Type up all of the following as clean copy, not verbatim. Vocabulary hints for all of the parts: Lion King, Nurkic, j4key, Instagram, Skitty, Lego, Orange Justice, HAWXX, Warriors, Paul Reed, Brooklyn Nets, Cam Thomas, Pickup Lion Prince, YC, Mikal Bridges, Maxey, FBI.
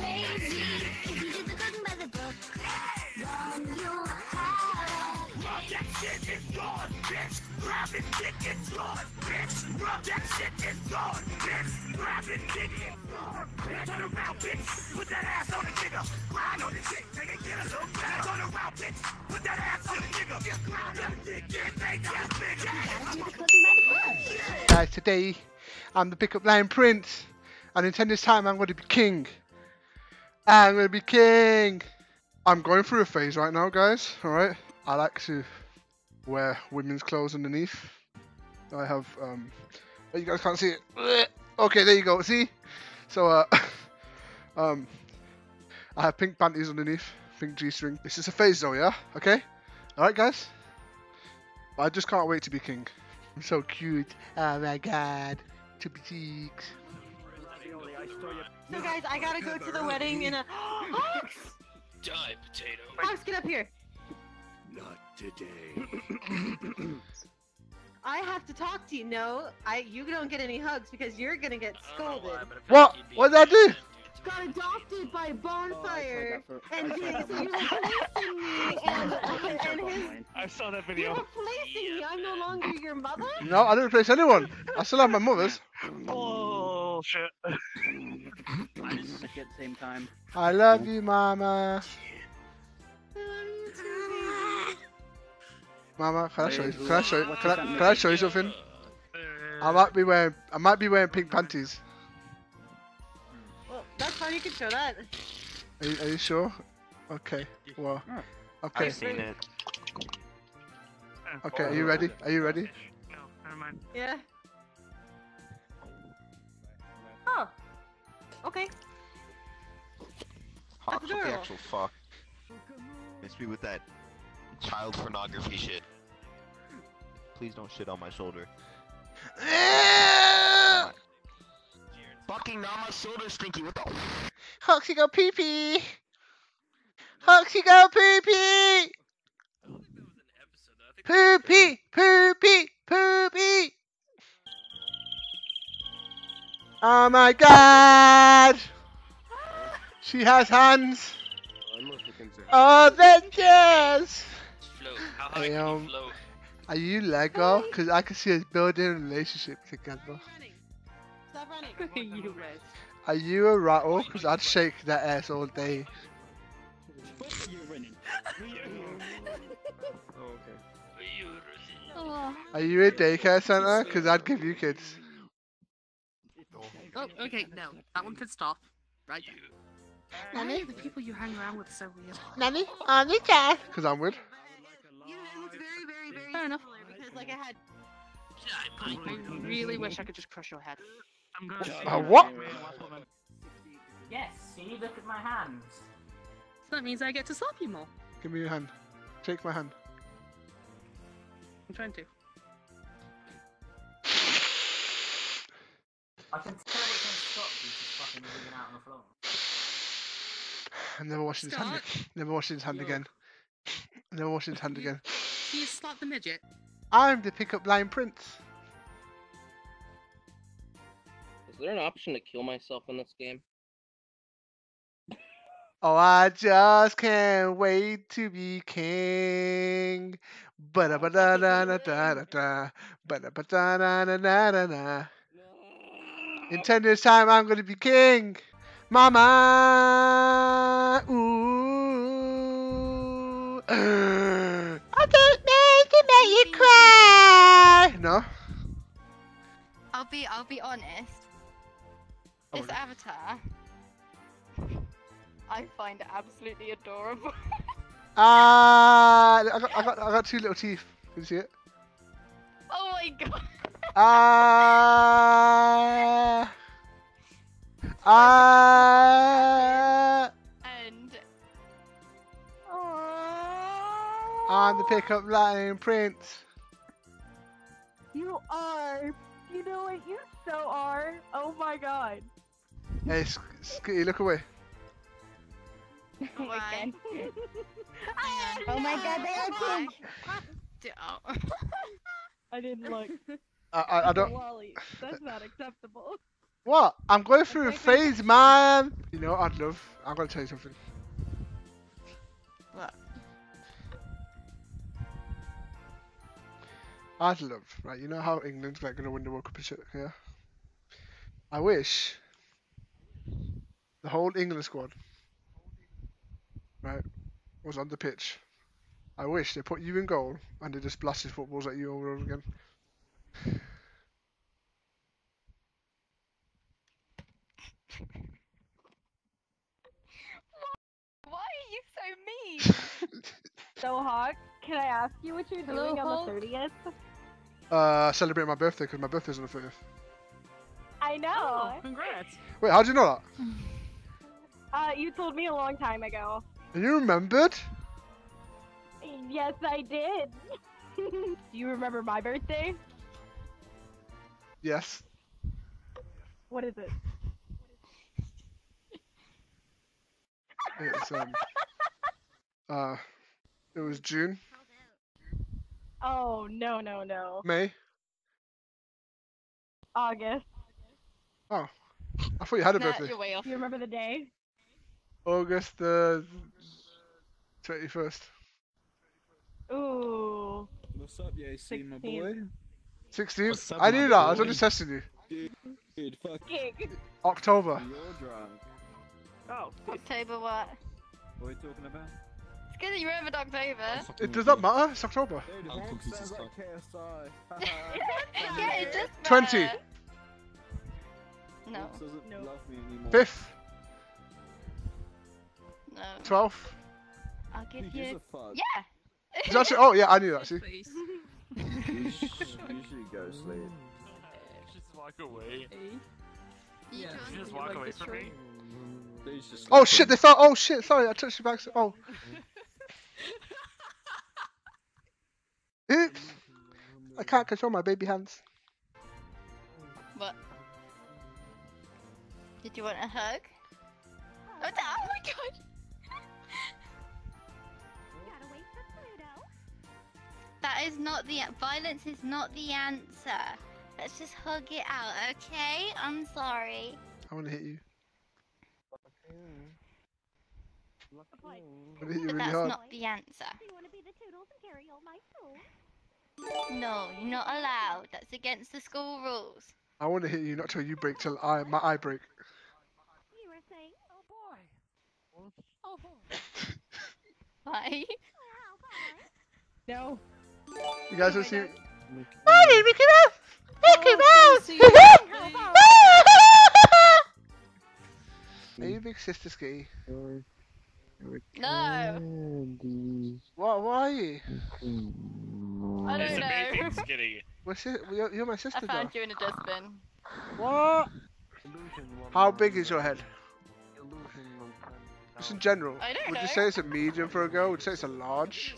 crazy if you did the cooking by the book. Then you have it. Rub that shit, it's gone, bitch. Grab it, dick, it's gone, bitch. Rub that shit, it's gone, bitch. Grab it, dick, it's gone, bitch. Turn around, bitch. Put that ass on the nigga. Grind on the dick, nigga, get a little better. Turn around, bitch. Put that ass on the nigga. Just grind on the dick, get that ass, nigga. You gotta do the cooking by the book. Guys, today I'm the pickup line prince, and in 10 years time I'm going to be king. I'm going to be king. I'm going through a phase right now, guys, alright? I like to wear women's clothes underneath. I have, you guys can't see it. Okay, there you go, see? So, I have pink panties underneath, pink G-string. This is a phase though, yeah? Okay? Alright, guys? I just can't wait to be king. I'm so cute. Oh my god. Chippy cheeks. So guys, I gotta go to the wedding in a Hawks! Die, potato. Hawks, get up here. Not today. I have to talk to you. No, you don't get any hugs because you're gonna get scolded. What? What did I do? Got adopted by Bonfire, and so you were placing me, and his... I saw that video. You were placing me. I'm no longer your mother? No, I didn't place anyone. I still have my mother's. Oh, shit. I just at the same time. I love you, Mama. I love you too, baby. Mama, can I show you something? I might be wearing pink panties. That's fine, you can show that. Are you sure? Okay, well, okay. I've seen it. Okay, are you ready? Are you ready? No, never mind. Yeah. Oh. Okay. Hawks with the actual fuck. Miss me with that child pornography shit. Please don't shit on my shoulder. Fucking now my shoulder's stinky, what the Huxy go pee pee! Huxy go pee pee! Poo pee! Poo pee! Poo pee! Oh my god! She has hands! Oh, Avengers! Hey, are you Lego? Cause I can see us building a relationship together. Are you a rattle? Because I'd shake that ass all day. Are you a daycare center? Because I'd give you kids. Oh, okay, no. That one could stop. Right. Nanny? The people you hang around with are so weird. Nanny? I'm the dad. Because I'm weird. Yeah, it looks very, very, very fair enough. Because, like, I really wish I could just crush your head. What? Yes, can you look at my hands? So that means I get to slap you more. Give me your hand. Take my hand. I'm trying to. I can tell it can stop you just fucking moving out on the floor. I'm never washing his hand. Never washing his hand again. Never washing his hand again. Can you slap the midget? I'm the pickup line prince. Is there an option to kill myself in this game? Oh, I just can't wait to be king. Ba ba da da da da da da. Ba ba da da da da da. In 10 years' time, I'm gonna be king, Mama. Ooh. I don't mean to make you cry. No. I'll be honest. This avatar, I find absolutely adorable. Ah, I got two little teeth. Can you see it? Oh my god. Ah. Ah. And. Oh. I'm the pickup line prince. You are. You know what? You so are. Oh my god. Hey, Skitty, look away. Oh my god. Oh my god, they are pink! I didn't look. I don't... That's not acceptable. What? I'm going through a phase, man. You know, I'm gonna tell you something. What? I'd love, right? You know how England's like gonna win the World Cup and shit, yeah? I wish the whole England squad, right, was on the pitch. I wish they put you in goal and they just blasted footballs at you over and over again. So, Hawk, can I ask you what you're doing on the 30th? Celebrating my birthday, because my birthday's on the 30th. I know! Oh, congrats! Wait, how do you know that? You told me a long time ago. You remembered? Yes, I did! Do you remember my birthday? Yes. What is it? It's, it was June. Oh, no, no, no. May. August. Oh. I thought you had a birthday. Do you remember the day? August the 21st. Ooh. What's up, YC, my boy? 16th? I knew that. I was only testing you. Dude, fuck. October. You're drunk. Oh. October what? What are you talking about? It's good that you remembered October. It does not matter, it's October. Yeah, it does matter. 20. No. 5th. No. 12th. I'll give you... Yeah! Actually... Oh yeah, I knew that, see? You should go sleep. Just walk away. Yeah. Just walk away from me. Oh shit, they fell. Oh shit, sorry, I touched your back. Oh. Oops. I can't control my baby hands. What? Did you want a hug? Oh, no. Oh my god! Gotta wait for Pluto. That is not the violence is not the answer. Let's just hug it out, okay? I'm sorry. I wanna hit you. But that's not the answer. No, you're not allowed. That's against the school rules. I want to hit you, not till you break, till my eye break. You were saying, oh boy. Oh boy. Bye. No. You guys want to see? Mommy, Mickey Mouse! Mickey Mouse! Are you big sister ski? No! What? Why are you? I don't know. Skinny. You're my sister. I found you in a dustbin. What? How big is your head? Just in general. I don't know. Would you say it's a medium for a girl? Would you say it's a large?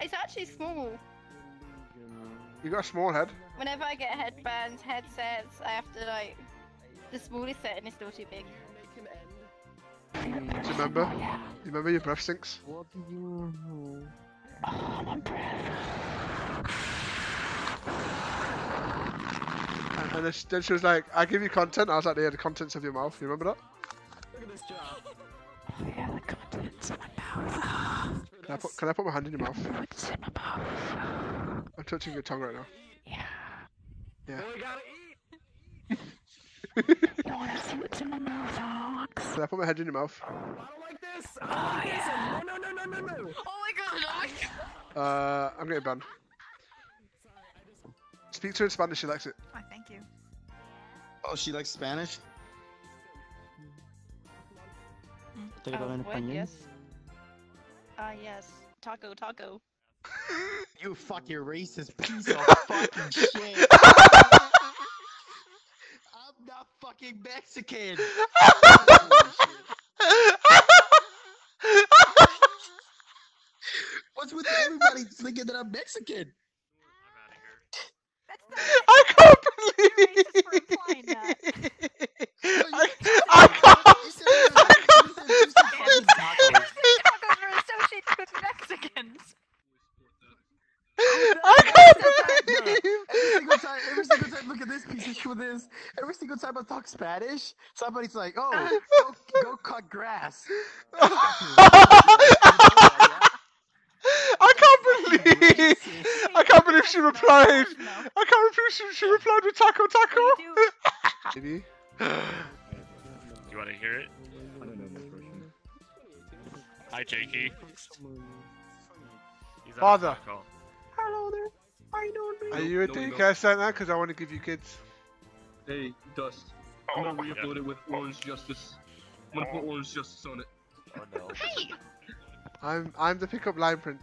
It's actually small. You got a small head? Whenever I get headbands, headsets, I have to like. The smallest setting is still too big. Do you remember? Do you remember your breath stinks? What do you know? Oh, my breath. And then she was like, I give you content. I was like, yeah, the contents of your mouth. You remember that? Look at this job. Oh, yeah, the contents of my mouth. Can I put my hand in your mouth? It's in my mouth. I'm touching your tongue right now. Yeah. Yeah. Well, we gotta eat. You want to see what's in my mouth, Alex? Can I put my head in your mouth? I don't like this! I don't like this! No! Oh my god, I'm getting banned. Speak to her in Spanish, she likes it. Oh, thank you. Oh, she likes Spanish? Yes. Taco. You fucking racist piece of fucking shit. I'm not fucking Mexican! What's with everybody thinking that I'm Mexican? I can't believe it! I can't believe it! Every single time, look at this piece of shit with this. Spanish? Somebody's like, oh, go cut grass. I can't believe she replied. I can't believe she replied with taco taco. Do you want to hear it? Hi, j4key. Father. Hello there. Are you a daycare center? Because I want to give you kids. Hey, Dust. I'm gonna re-upload it with Orange Justice. I'm gonna put Orange Justice on it. Oh no. Hey! I'm the pickup line print.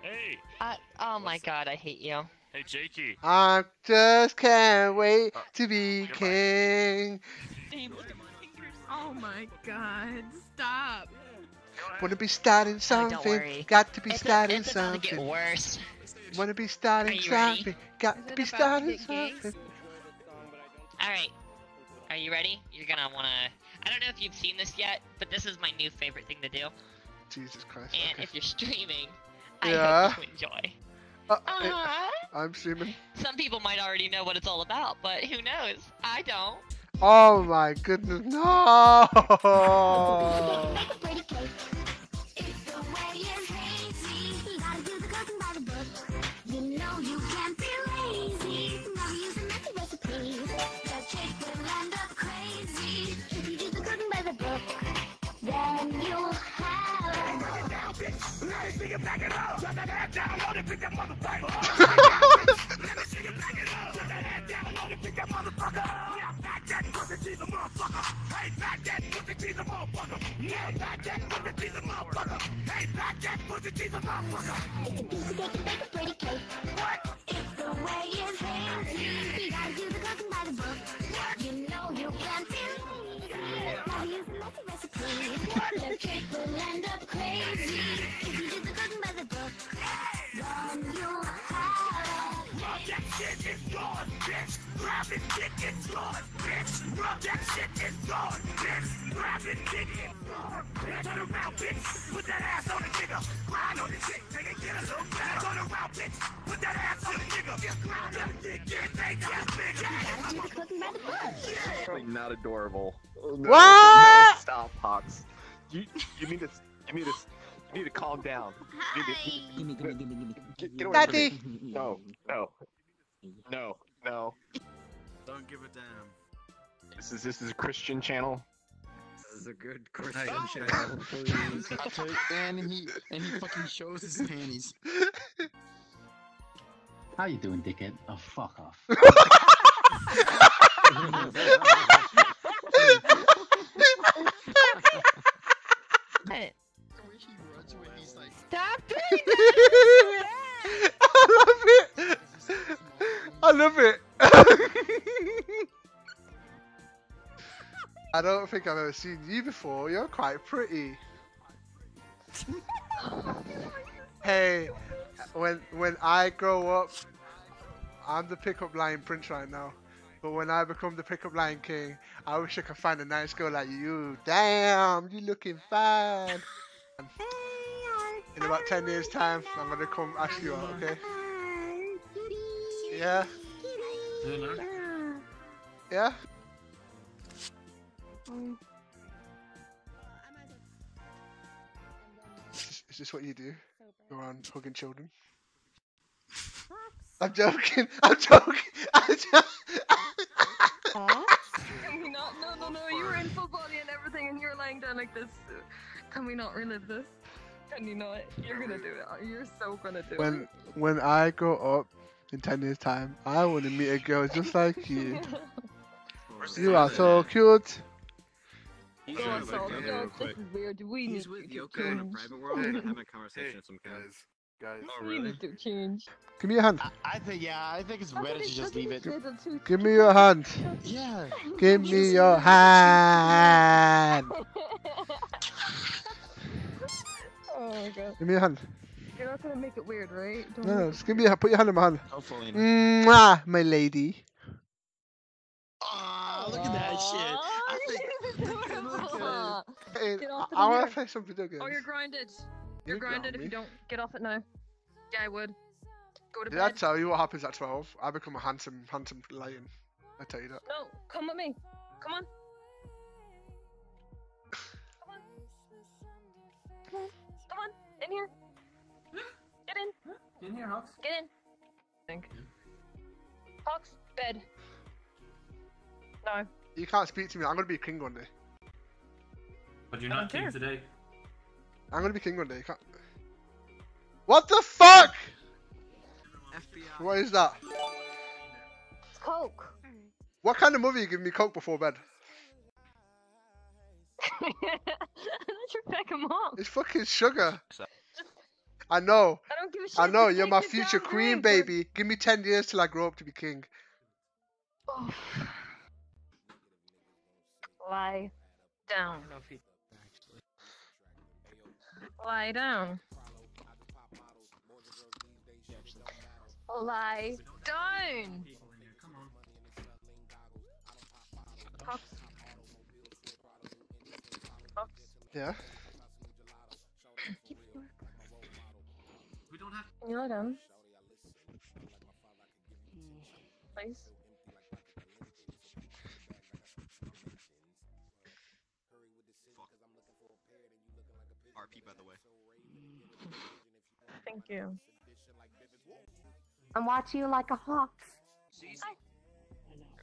Hey! Oh my god, I hate you. Hey, j4key. I just can't wait to be king. Oh my god, stop. Wanna be starting something, got to be starting something. It's gonna get worse. Wanna be starting something, got to be starting something. Alright, are you ready? You're gonna wanna... I don't know if you've seen this yet, but this is my new favorite thing to do. Jesus Christ. And if you're streaming, I hope you enjoy. I'm streaming. Some people might already know what it's all about, but who knows? I don't. Oh my goodness, no! Not adorable. Oh, no, what? No, stop, Hawks. You need to calm down. Get away from me. No. Don't give a damn. This is a Christian channel. This is a good Christian channel. Please. and he fucking shows his panties. How you doing, dickhead? Oh, fuck off. Stop doing that! I love it! I don't think I've ever seen you before. You're quite pretty. Hey, when I grow up, I'm the pickup line prince right now. But when I become the pickup Lion King, I wish I could find a nice girl like you. Damn, you looking fine. In about 10 years time, I'm gonna come ask you out, okay? Yeah? Yeah? Is this what you do? Go around hugging children? I'm joking. No, you were in full body and everything, and you were lying down like this. Can we not relive this? Can you not? You're gonna do it. You're so gonna do it. When I grow up in 10 years' time, I want to meet a girl just like you. You are so cute. This is weird. We need to change. In a private world, I'm having a conversation with some guys. Oh, really? Need to change. Give me your hand. I think it's better to just leave it. Give me your hand. Yeah. Give me your hand. Oh my god. Give me your hand. You're not gonna make it weird, right? No, just give me your hand. Put your hand in my hand. Hopefully. Mwah, my lady. Ah, oh, look at that shit. I think. Hey, I want to play some video games. Oh, you're grinded. You're grounded if you don't get off it now. Yeah, I would. Go to bed. Did I tell you what happens at 12? I become a handsome lion. I tell you that. No, come with me. Come on. Come on. Come on. Come on. In here. Get in. In here, Hawks. Get in. Think. Hawks, bed. No. You can't speak to me. I'm gonna be king one day. But you're not king today. I'm gonna be king one day. You can't. What the fuck? FBI. What is that? It's Coke. What kind of movie you give me Coke before bed? That's your fucking mom. It's fucking sugar. I know. I don't give a shit. I know. You're my future queen, baby. Give me 10 years till I grow up to be king. Oh. Lie down. Lie down. Lie down. Pops. Pops. Yeah. We don't have. You lie down. Please. RP, by the way. Thank you. I'm watching you like a hawk.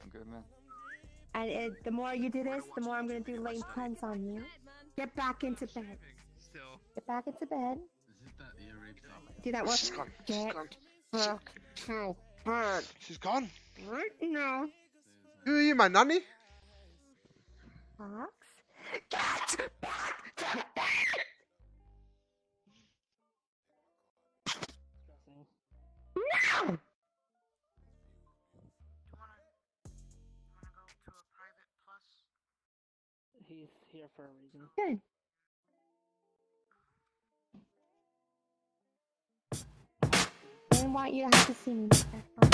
I'm good, man. And the more you do this, the more I'm gonna do lame puns on you. Get back into bed. Still. Get back into bed. Do that one. She's gone. She's gone. Right now. Who are you, my nanny? Hawks. Get back to bed. No! Do you wanna go to a private plus? He's here for a reason. Good. I didn't want you to have to see me.